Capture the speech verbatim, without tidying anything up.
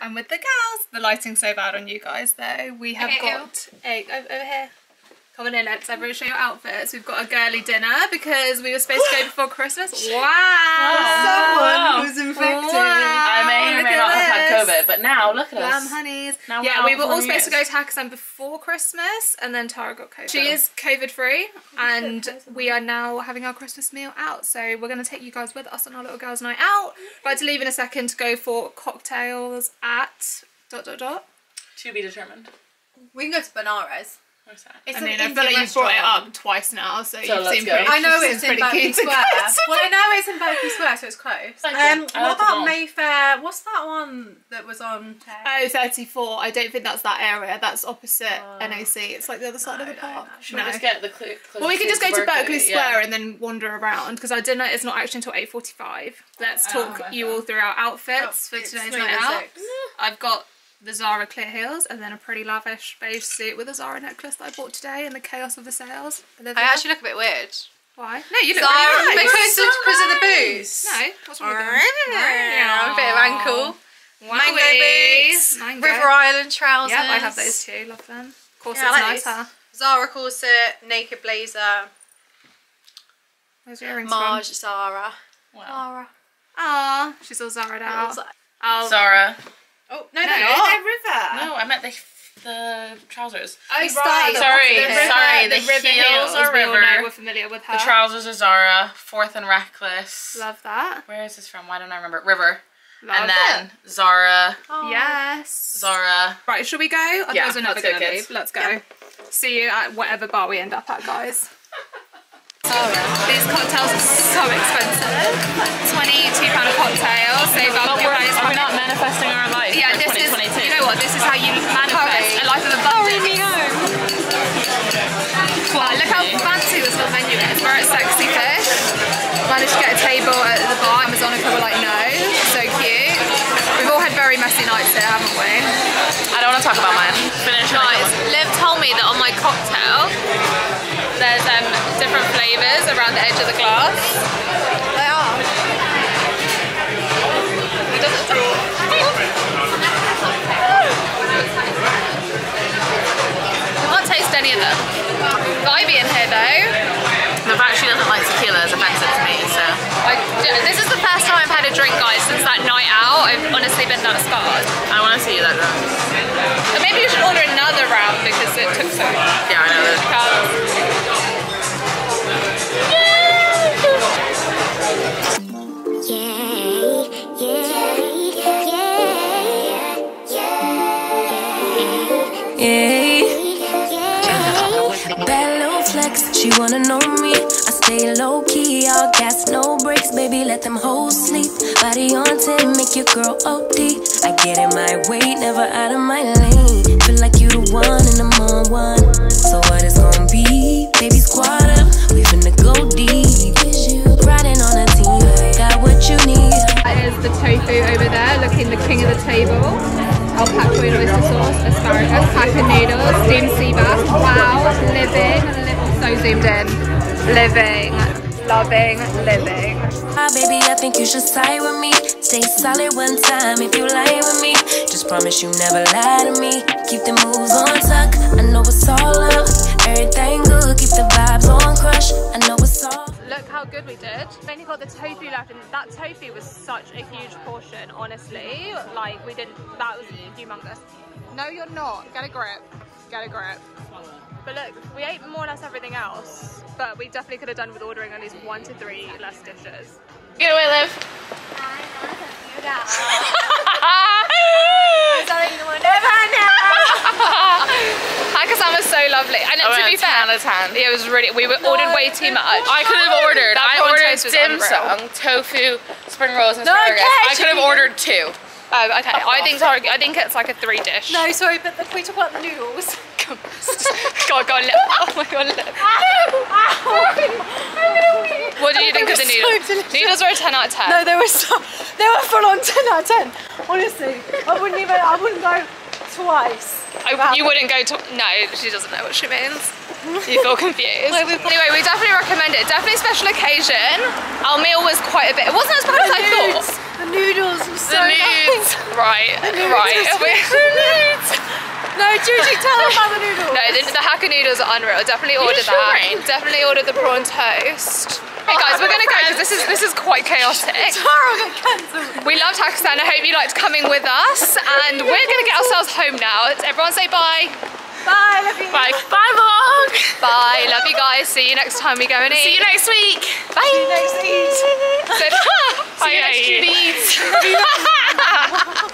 I'm with the girls. The lighting's so bad on you guys though. We have okay, got a, over here. Come on in, Lex, I'm going to show your outfits. We've got a girly dinner because we were supposed to go before Christmas. Wow! wow. Someone who's infected. Wow. I may or may not have had COVID, but now look at us. Blam honeys. Now yeah, we were all supposed to go to Hakkasan before Christmas, and then Tara got COVID. She is COVID free, and we are now having our Christmas meal out. So we're going to take you guys with us on our little girls' night out. We're about to leave in a second to go for cocktails at dot dot dot. To be determined. We can go to Banaras. It's I mean, I feel like you've brought it up twice now, so, so you've seen pretty I know it's in Berkeley Square. Well, I know it's in Berkeley Square, so it's close. Um, what about Mayfair? What's that one that was on? Oh, thirty-four. I don't think that's that area. That's opposite oh. N O C. It's like the other side no, of the park. No, no. Should no. we just get the clue? Well, we can just go to Berkeley Square yeah. and then wander around, because our dinner is not actually until eight forty-five. Let's talk oh, you all through our outfits oh, for today's night out. I've got the Zara clear heels, and then a pretty lavish beige suit with a Zara necklace that I bought today in the chaos of the sales. I, I actually look a bit weird. Why? No, you look Zara, really nice. Because, so because nice. of the boots. No, what's wrong with them? Yeah, a bit of ankle. Wow. Mango boots. Mango. River Island trousers. Yeah, I have those too. Love them. Corset's yeah, like nice, huh? Zara corset, naked blazer. Those earrings Marge from? Zara. Wow. Zara. Ah, she's all Zara'd out. Oh. Zara. Oh, no, no they're, they're River. No, I meant the, the trousers. Oh, right. Sorry, the river, sorry, the, the river heels, heels are River. We know, we're familiar with her. The trousers are Zara, Fourth and Reckless. Love that. Where is this from? Why don't I remember? River. Love and then it. Zara. Oh. Yes. Zara. Right, should we go? Otherwise yeah, we're never going to leave. Let's go. Yep. See you at whatever bar we end up at, guys. Oh, these cocktails are so expensive. twenty-two pound a cocktail, so above your price. Are we not manifesting our life yeah, for this twenty twenty-two? Is, you know what, this is how you manifest a life of abundance. Wow, look how fancy this little menu is. We're at SEXY FISH. Managed to get a table at the bar. Amazonica were like, no, so cute. We've all had very messy nights here, haven't we? I don't want to talk about mine. Finish Guys, nice. Liv told me that on my cocktail, there's um, different flavours around the edge of the glass. They are. It doesn't taste. I can't taste any of them. Ivy in here though. The fact she doesn't like tequila is offensive to me, so. I, this is the first time I've had a drink, guys, since that night out. I've honestly been that scarred. I want to see you that drunk. But maybe you should order another round because it took so long. Yeah, I know. Um, She wanna know me, I stay low-key, all gas, no breaks, baby, let them hoes sleep. Body on ten, make your girl O D. I get in my way, never out of my lane. Feel like you the one and I'm on one. So what it's gonna be, baby, squad up, we finna go deep. Riding on a team, got what you need. That is the tofu over there, looking the king of the table. Alpaca and oyster sauce, asparagus, packer noodles, steamed sea bass. Wow, living, living, so zoomed in. Living, loving, living. Ah, baby, I think you should side with me. Stay solid one time if you lie with me. Just promise you never lie to me. Keep the moves on tuck. I know it's all up. Everything good. Keep the vibes on crush. I know it's all. Look how good we did. We only got the tofu left, and that tofu was such a huge portion, honestly. Like, we didn't, that was humongous. No, you're not. Get a grip. Get a grip. But look, we ate more or less everything else, but we definitely could have done with ordering at least one to three less dishes. Get away, Liv. I love you now. Sorry, you want to. Hakkasan was so lovely, and oh, to be fair, ten, it was really. We were no, ordered way too much. I could have ordered. That I ordered dim sum, tofu, spring rolls, and asparagus. No, I could have ordered two. Oh, okay. I think I think it's like a three dish. No, sorry, but if we talk about the noodles. God, God, Liv. Oh my God, Liv. What do you think of the noodles? So noodles were a ten out of ten. No, they were so. They were full on ten out of ten. Honestly, I wouldn't even. I wouldn't go twice. I, you wouldn't go to... No, she doesn't know what she means. You feel confused. Anyway, we definitely recommend it. Definitely a special occasion. Our meal was quite a bit... It wasn't as bad as I thought. The noodles were so the nice. Right, the noodles, right. The noodles. No, Juti, tell them about the noodles. No, the, the Hakka noodles are unreal. Definitely order that. Rain. Definitely order the prawn toast. Hey guys, we're gonna go because this is this is quite chaotic. We loved Hakkasan. I hope you liked coming with us, and we're gonna get ourselves home now. Everyone say bye. Bye, love you. Bye, bye, vlog. Bye, love you guys. See you next time we go and eat. See you next week. Bye. See you next week. So, see you next Juti.